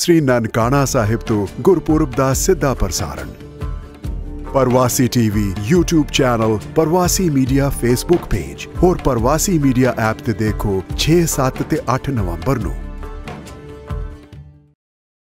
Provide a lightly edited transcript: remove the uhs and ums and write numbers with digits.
श्री ननकाणा साहेब तो गुरपुरब दा सीधा प्रसारण Parvasi TV YouTube channel, Parvasi media Facebook page और परवासी मीडिया ऐप ते देखो 6, 7 ते 8 नवंबर नू।